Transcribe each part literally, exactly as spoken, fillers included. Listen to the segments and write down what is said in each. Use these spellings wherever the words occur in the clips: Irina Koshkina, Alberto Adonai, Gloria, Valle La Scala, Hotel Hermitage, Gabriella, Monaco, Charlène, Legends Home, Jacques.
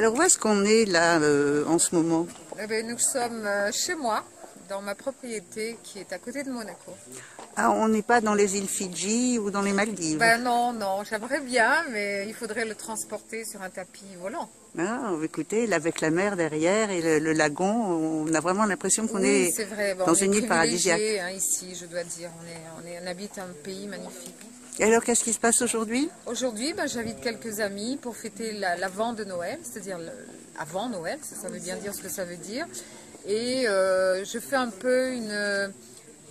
Alors où est-ce qu'on est là euh, en ce moment? Eh bien, nous sommes chez moi, dans ma propriété qui est à côté de Monaco. Ah, on n'est pas dans les îles Fidji ou dans les Maldives? Ben non, non, j'aimerais bien, mais il faudrait le transporter sur un tapis volant. Ah, écoutez, avec la mer derrière et le, le lagon, on a vraiment l'impression qu'on oui, est, est vrai. Bon, dans on une île paradisiaque. Hein, ici, je dois dire, on, est, on, est, on habite un pays magnifique. Et alors, qu'est-ce qui se passe aujourd'hui? Aujourd'hui, ben, j'invite quelques amis pour fêter l'avant de Noël, c'est-à-dire avant Noël, ça, ça veut bien dire ce que ça veut dire. Et euh, je fais un peu une,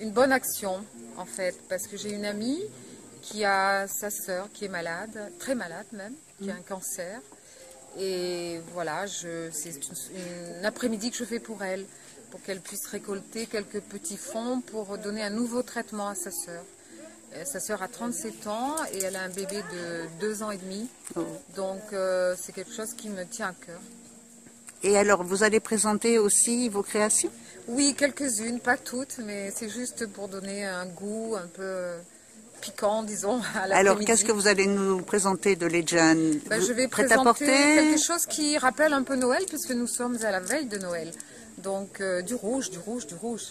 une bonne action, en fait, parce que j'ai une amie qui a sa sœur qui est malade, très malade même, qui mmh. a un cancer. Et voilà, c'est une, une après-midi que je fais pour elle, pour qu'elle puisse récolter quelques petits fonds pour donner un nouveau traitement à sa sœur. Sa sœur a trente-sept ans et elle a un bébé de deux ans et demi. Oh. Donc euh, c'est quelque chose qui me tient à cœur. Et alors, vous allez présenter aussi vos créations? Oui, quelques-unes, pas toutes, mais c'est juste pour donner un goût un peu piquant, disons, à l'après-midi. Alors, qu'est-ce que vous allez nous présenter de Legends? Ben, je vais présenter quelque chose qui rappelle un peu Noël, puisque nous sommes à la veille de Noël. Donc, euh, du rouge, du rouge, du rouge.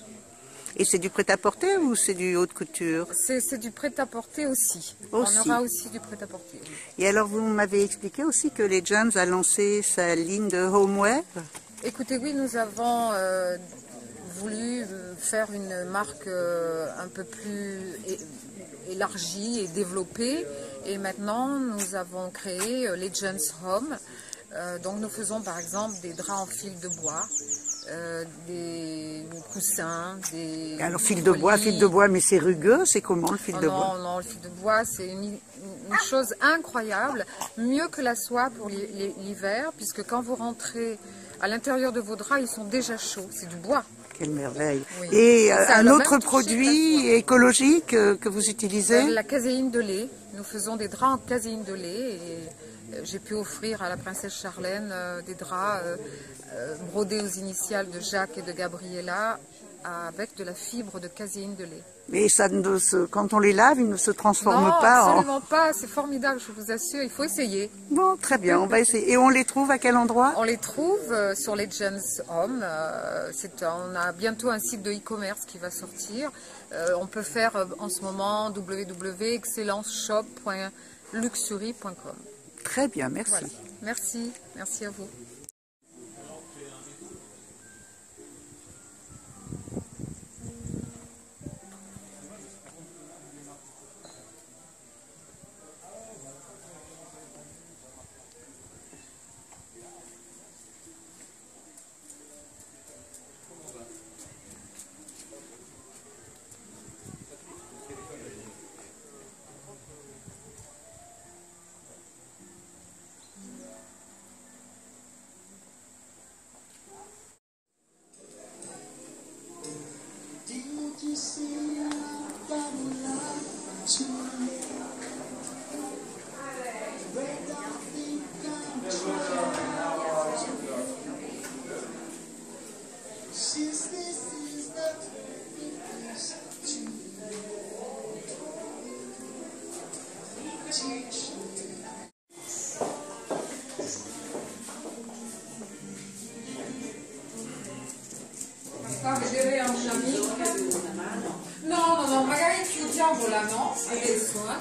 Et c'est du prêt-à-porter ou c'est du haute couture? C'est du prêt-à-porter aussi. aussi. On aura aussi du prêt-à-porter. Et alors, vous m'avez expliqué aussi que Legends a lancé sa ligne de homeware. Écoutez, oui, nous avons euh, voulu faire une marque euh, un peu plus élargie et développée. Et maintenant, nous avons créé Legends Home. Euh, donc, nous faisons par exemple des draps en fil de bois. Euh, des coussins, des... Alors fil de bois, fil de bois, mais c'est rugueux, c'est comment le fil oh de non, bois? Non, non, le fil de bois, c'est une, une chose incroyable, mieux que la soie pour l'hiver, puisque quand vous rentrez à l'intérieur de vos draps, ils sont déjà chauds, c'est du bois. Quelle merveille. Oui. Et euh, un autre produit écologique euh, que vous utilisez? La caséine de lait, nous faisons des draps en caséine de lait et... J'ai pu offrir à la princesse Charlène euh, des draps euh, euh, brodés aux initiales de Jacques et de Gabriella avec de la fibre de caséine de lait. Mais ça ne se, quand on les lave, ils ne se transforment non, pas en... Non, absolument pas. C'est formidable, je vous assure. Il faut essayer. Bon, très bien. On va essayer. Et on les trouve à quel endroit? On les trouve euh, sur Legends Home. Euh, on a bientôt un site de e-commerce qui va sortir. Euh, on peut faire euh, en ce moment w w w point excellence shop point luxury point com. Très bien, merci. Voilà. Merci, merci à vous.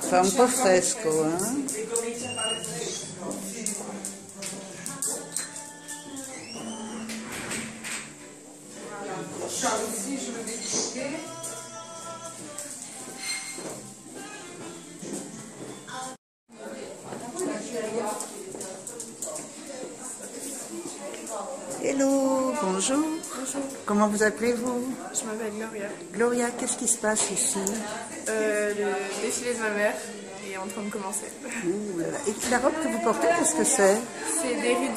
Fa un po' fresco, eh? Hello, bonjour. Bonjour. Comment vous appelez-vous? Je m'appelle Gloria. Gloria, qu'est-ce qui se passe ici? Euh, le défilé de ma mère est en train de commencer. Ouh, et la robe que vous portez, qu'est-ce que c'est? C'est des rudis.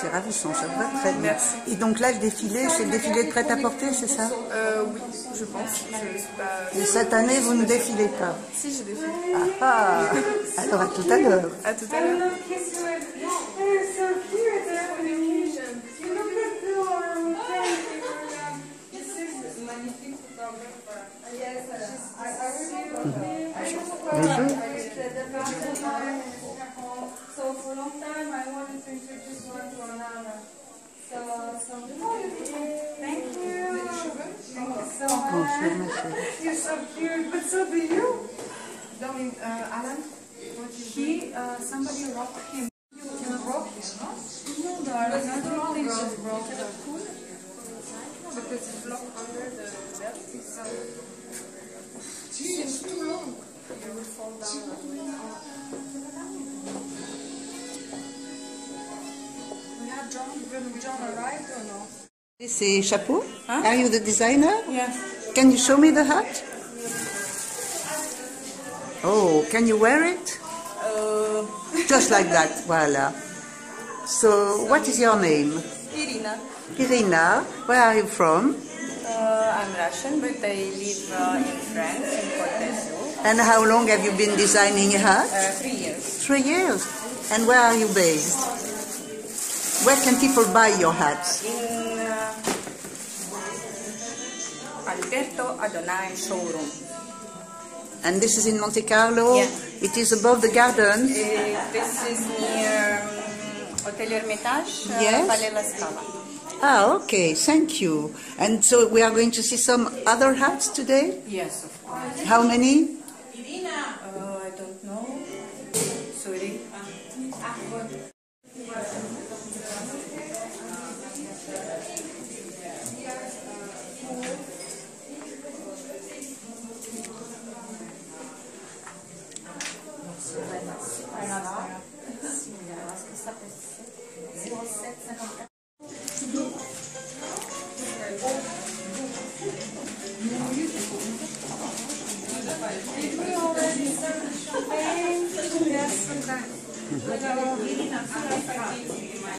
C'est ravissant, ça va très bien. Merci. Et donc là, le défilé, c'est le défilé de prêt-à-porter, c'est ça? euh, Oui, je pense. Je suis pas... Et cette année, vous ne défilez pas? Si, je défile. Ah, ah. Alors, à tout à l'heure. À tout à l'heure. Bonjour. Bonjour. You're so cute, but so do you. Darling, uh, Alan, what he, uh, somebody robbed him. You, you broke him, no? No, darling, I don't know if she broke it or cool. Because it's locked under the belt, so it seems too long. You will fall down. We had John, when John arrived or no? This is Chapeau. Huh? Are you the designer? Yes. Can you show me the hat? Oh, can you wear it? Uh. Just like that, voila. So, what is your name? Irina. Irina, where are you from? Uh, I'm Russian, but I live uh, in France, in Côte d'Azur. And how long have you been designing a hat? Uh, three years. Three years. And where are you based? Where can people buy your hats? In Alberto Adonai showroom. And this is in Monte Carlo? Yeah. It is above the garden? Uh, this is near um, Hotel Hermitage, uh, yes. Valle La Scala. Ah, okay, thank you. And so we are going to see some other hats today? Yes, of course. How many? Irina! Uh, I don't know. Sorry. Voilà. Parce que ça fait sept, zéro sept cinquante-quatre.